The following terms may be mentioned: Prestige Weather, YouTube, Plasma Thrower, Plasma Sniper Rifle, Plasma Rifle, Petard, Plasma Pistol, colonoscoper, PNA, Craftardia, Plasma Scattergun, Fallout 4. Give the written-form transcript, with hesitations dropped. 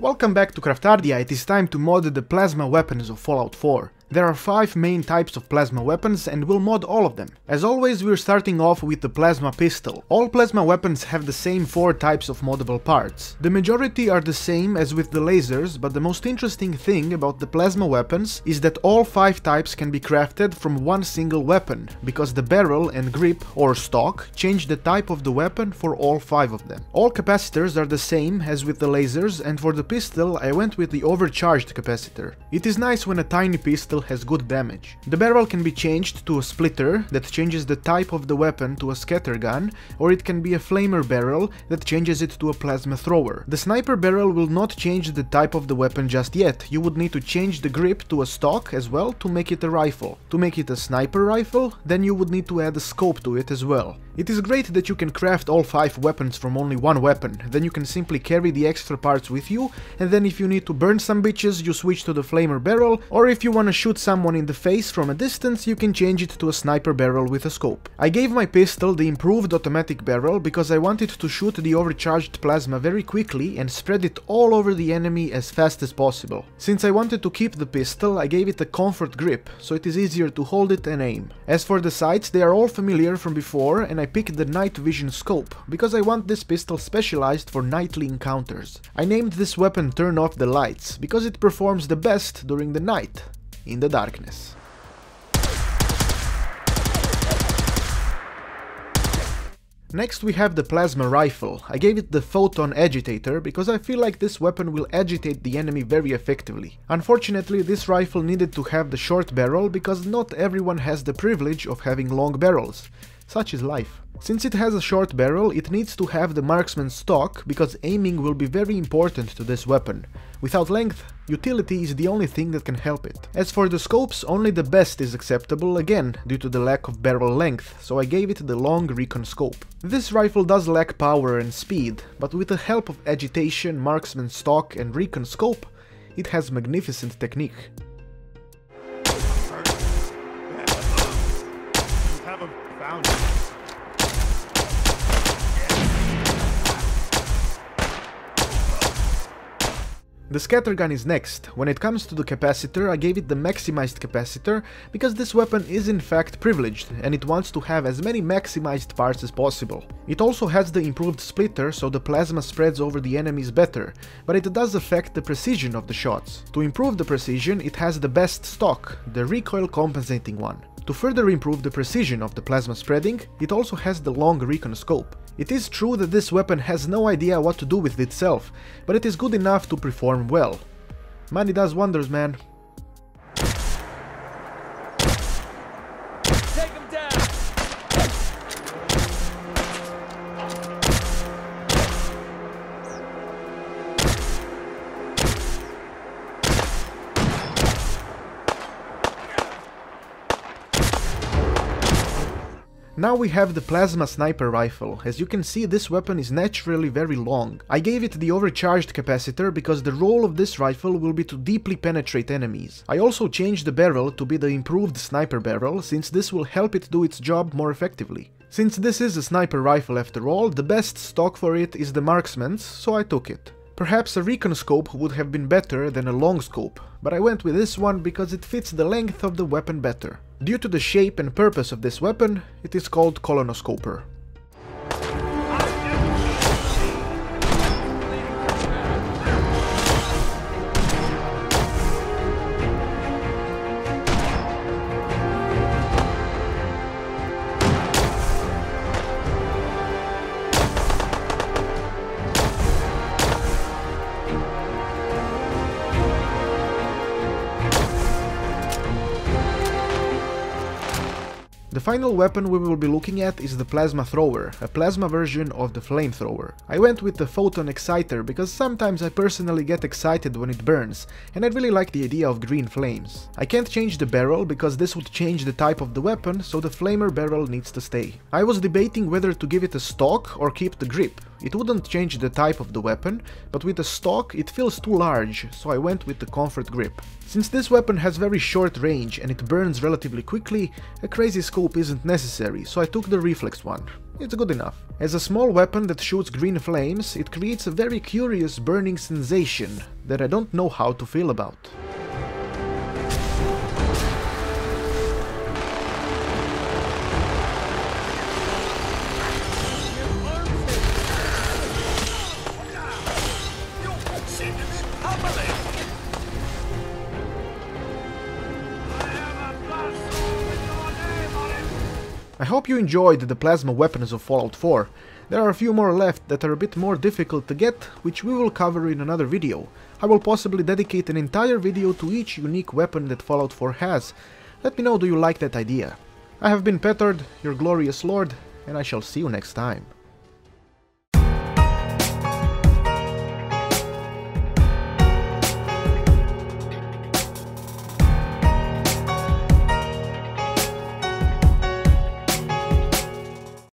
Welcome back to Craftardia. It is time to mod the plasma weapons of Fallout 4. There are 5 main types of plasma weapons and we'll mod all of them. As always, we're starting off with the plasma pistol. All plasma weapons have the same 4 types of moddable parts. The majority are the same as with the lasers, but the most interesting thing about the plasma weapons is that all 5 types can be crafted from one single weapon, because the barrel and grip, or stock, change the type of the weapon for all 5 of them. All capacitors are the same as with the lasers, and for the pistol I went with the overcharged capacitor. It is nice when a tiny pistol has good damage. The barrel can be changed to a splitter that changes the type of the weapon to a scatter gun, or it can be a flamer barrel that changes it to a plasma thrower. The sniper barrel will not change the type of the weapon just yet. You would need to change the grip to a stock as well to make it a rifle. To make it a sniper rifle, then you would need to add a scope to it as well. It is great that you can craft all 5 weapons from only one weapon, then you can simply carry the extra parts with you, and then if you need to burn some bitches, you switch to the flamer barrel, or if you wanna shoot someone in the face from a distance, you can change it to a sniper barrel with a scope. I gave my pistol the improved automatic barrel because I wanted to shoot the overcharged plasma very quickly and spread it all over the enemy as fast as possible. Since I wanted to keep the pistol, I gave it a comfort grip, so it is easier to hold it and aim. As for the sights, they are all familiar from before, and I picked the night vision scope, because I want this pistol specialized for nightly encounters. I named this weapon Turn Off the Lights, because it performs the best during the night, in the darkness. Next we have the plasma rifle. I gave it the photon agitator because I feel like this weapon will agitate the enemy very effectively. Unfortunately, this rifle needed to have the short barrel because not everyone has the privilege of having long barrels. Such is life. Since it has a short barrel, it needs to have the marksman stock because aiming will be very important to this weapon. Without length, utility is the only thing that can help it. As for the scopes, only the best is acceptable, again due to the lack of barrel length, so I gave it the long recon scope. This rifle does lack power and speed, but with the help of agitation, marksman stock and recon scope, it has magnificent technique. The scattergun is next. When it comes to the capacitor, I gave it the maximized capacitor because this weapon is in fact privileged and it wants to have as many maximized parts as possible. It also has the improved splitter so the plasma spreads over the enemies better, but it does affect the precision of the shots. To improve the precision, it has the best stock, the recoil compensating one. To further improve the precision of the plasma spreading, it also has the long recon scope. It is true that this weapon has no idea what to do with itself, but it is good enough to perform well. Money does wonders, man. Take him down. Now we have the plasma sniper rifle. As you can see, this weapon is naturally very long. I gave it the overcharged capacitor because the role of this rifle will be to deeply penetrate enemies. I also changed the barrel to be the improved sniper barrel, since this will help it do its job more effectively. Since this is a sniper rifle after all, the best stock for it is the marksman's, so I took it. Perhaps a recon scope would have been better than a long scope, but I went with this one because it fits the length of the weapon better. Due to the shape and purpose of this weapon, it is called colonoscoper. The final weapon we will be looking at is the plasma thrower, a plasma version of the flamethrower. I went with the photon exciter because sometimes I personally get excited when it burns, and I really like the idea of green flames. I can't change the barrel because this would change the type of the weapon, so the flamer barrel needs to stay. I was debating whether to give it a stock or keep the grip. It wouldn't change the type of the weapon, but with a stock it feels too large, so I went with the comfort grip. Since this weapon has very short range and it burns relatively quickly, a crazy scope isn't necessary, so I took the reflex one. It's good enough. As a small weapon that shoots green flames, it creates a very curious burning sensation that I don't know how to feel about. I hope you enjoyed the plasma weapons of Fallout 4. There are a few more left that are a bit more difficult to get, which we will cover in another video. I will possibly dedicate an entire video to each unique weapon that Fallout 4 has. Let me know, do you like that idea? I have been Petard, your glorious lord, and I shall see you next time.